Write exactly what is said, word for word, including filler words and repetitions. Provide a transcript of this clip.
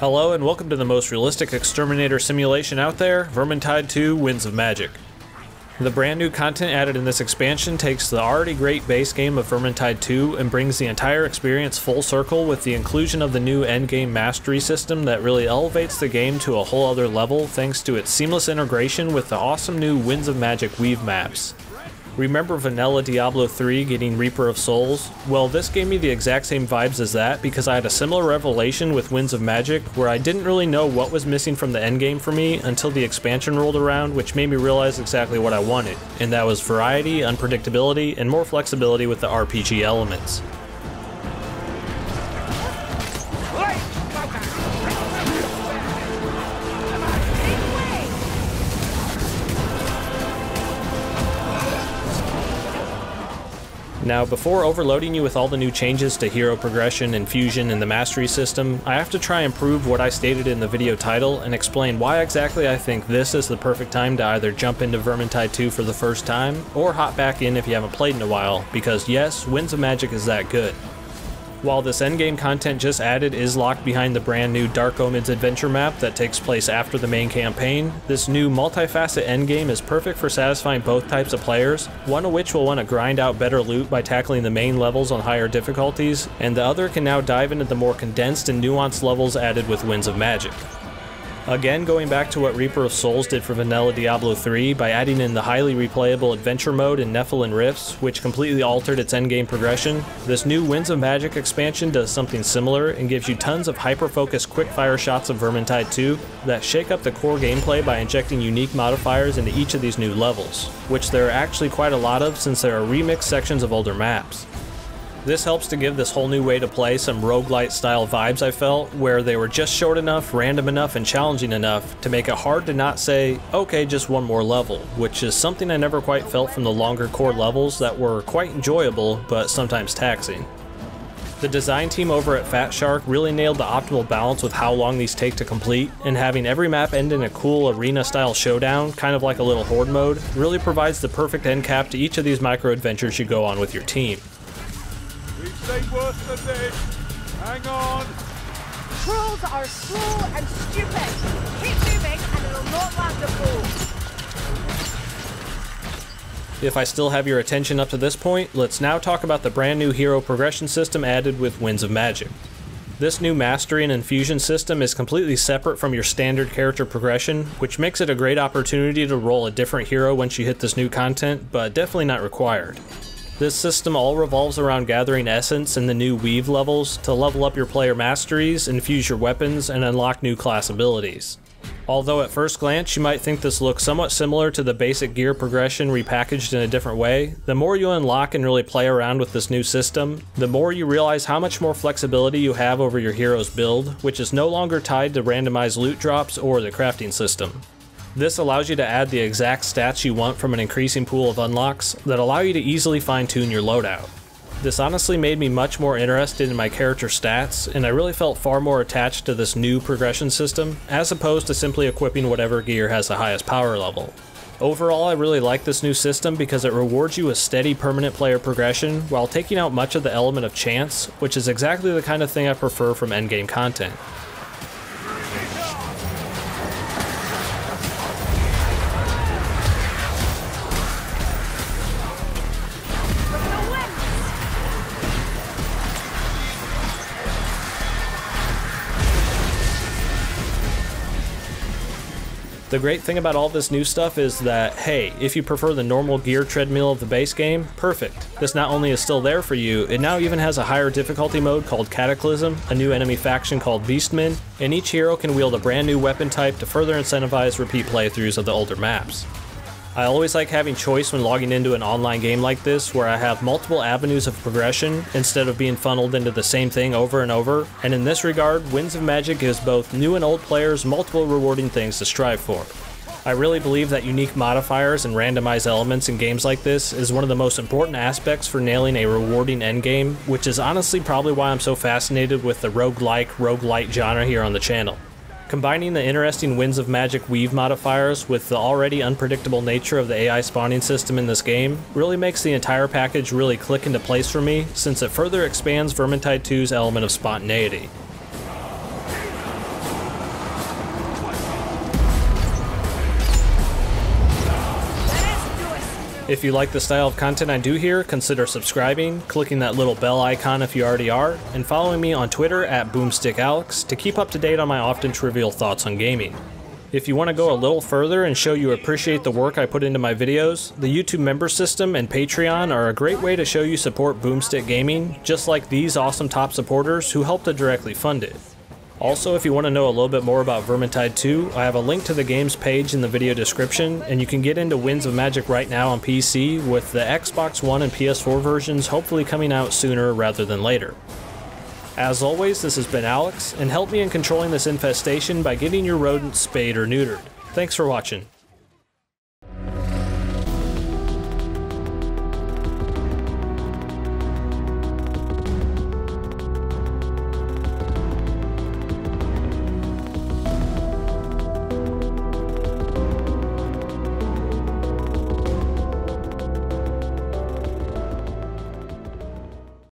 Hello and welcome to the most realistic exterminator simulation out there, Vermintide two Winds of Magic. The brand new content added in this expansion takes the already great base game of Vermintide two and brings the entire experience full circle with the inclusion of the new endgame mastery system that really elevates the game to a whole other level thanks to its seamless integration with the awesome new Winds of Magic Weave maps. Remember vanilla Diablo three getting Reaper of Souls? Well, this gave me the exact same vibes as that because I had a similar revelation with Winds of Magic where I didn't really know what was missing from the endgame for me until the expansion rolled around, which made me realize exactly what I wanted, and that was variety, unpredictability, and more flexibility with the R P G elements. Now, before overloading you with all the new changes to hero progression, infusion, and the mastery system, I have to try and prove what I stated in the video title and explain why exactly I think this is the perfect time to either jump into Vermintide two for the first time, or hop back in if you haven't played in a while, because yes, Winds of Magic is that good. While this endgame content just added is locked behind the brand new Dark Omens adventure map that takes place after the main campaign, this new multifaceted endgame is perfect for satisfying both types of players, one of which will want to grind out better loot by tackling the main levels on higher difficulties, and the other can now dive into the more condensed and nuanced levels added with Winds of Magic. Again, going back to what Reaper of Souls did for vanilla Diablo three by adding in the highly replayable adventure mode in Nephilim Rifts, which completely altered its endgame progression, this new Winds of Magic expansion does something similar and gives you tons of hyper-focused quick-fire shots of Vermintide two that shake up the core gameplay by injecting unique modifiers into each of these new levels, which there are actually quite a lot of since there are remixed sections of older maps. This helps to give this whole new way to play some roguelite style vibes I felt, where they were just short enough, random enough, and challenging enough to make it hard to not say, okay, just one more level, which is something I never quite felt from the longer core levels that were quite enjoyable, but sometimes taxing. The design team over at Fat Shark really nailed the optimal balance with how long these take to complete, and having every map end in a cool arena-style showdown, kind of like a little horde mode, really provides the perfect end cap to each of these micro-adventures you go on with your team. Worse than this. Hang on. Trolls are slow and stupid. Keep moving and it will not land the ball. If I still have your attention up to this point, let's now talk about the brand new hero progression system added with Winds of Magic. This new mastery and infusion system is completely separate from your standard character progression, which makes it a great opportunity to roll a different hero once you hit this new content, but definitely not required. This system all revolves around gathering essence in the new Weave levels to level up your player masteries, infuse your weapons, and unlock new class abilities. Although at first glance you might think this looks somewhat similar to the basic gear progression repackaged in a different way, the more you unlock and really play around with this new system, the more you realize how much more flexibility you have over your hero's build, which is no longer tied to randomized loot drops or the crafting system. This allows you to add the exact stats you want from an increasing pool of unlocks that allow you to easily fine-tune your loadout. This honestly made me much more interested in my character stats, and I really felt far more attached to this new progression system, as opposed to simply equipping whatever gear has the highest power level. Overall, I really like this new system because it rewards you with steady permanent player progression while taking out much of the element of chance, which is exactly the kind of thing I prefer from endgame content. The great thing about all this new stuff is that, hey, if you prefer the normal gear treadmill of the base game, perfect. This not only is still there for you, it now even has a higher difficulty mode called Cataclysm, a new enemy faction called Beastmen, and each hero can wield a brand new weapon type to further incentivize repeat playthroughs of the older maps. I always like having choice when logging into an online game like this where I have multiple avenues of progression instead of being funneled into the same thing over and over, and in this regard, Winds of Magic gives both new and old players multiple rewarding things to strive for. I really believe that unique modifiers and randomized elements in games like this is one of the most important aspects for nailing a rewarding endgame, which is honestly probably why I'm so fascinated with the roguelike, roguelite genre here on the channel. Combining the interesting Winds of Magic Weave modifiers with the already unpredictable nature of the A I spawning system in this game really makes the entire package really click into place for me, since it further expands Vermintide two's element of spontaneity. If you like the style of content I do here, consider subscribing, clicking that little bell icon if you already are, and following me on Twitter at Boomstick Alex to keep up to date on my often trivial thoughts on gaming. If you want to go a little further and show you appreciate the work I put into my videos, the YouTube member system and Patreon are a great way to show you support Boomstick Gaming, just like these awesome top supporters who help to directly fund it. Also, if you want to know a little bit more about Vermintide two, I have a link to the game's page in the video description, and you can get into Winds of Magic right now on P C, with the Xbox One and P S four versions hopefully coming out sooner rather than later. As always, this has been Alex, and help me in controlling this infestation by getting your rodents spayed or neutered. Thanks for watching.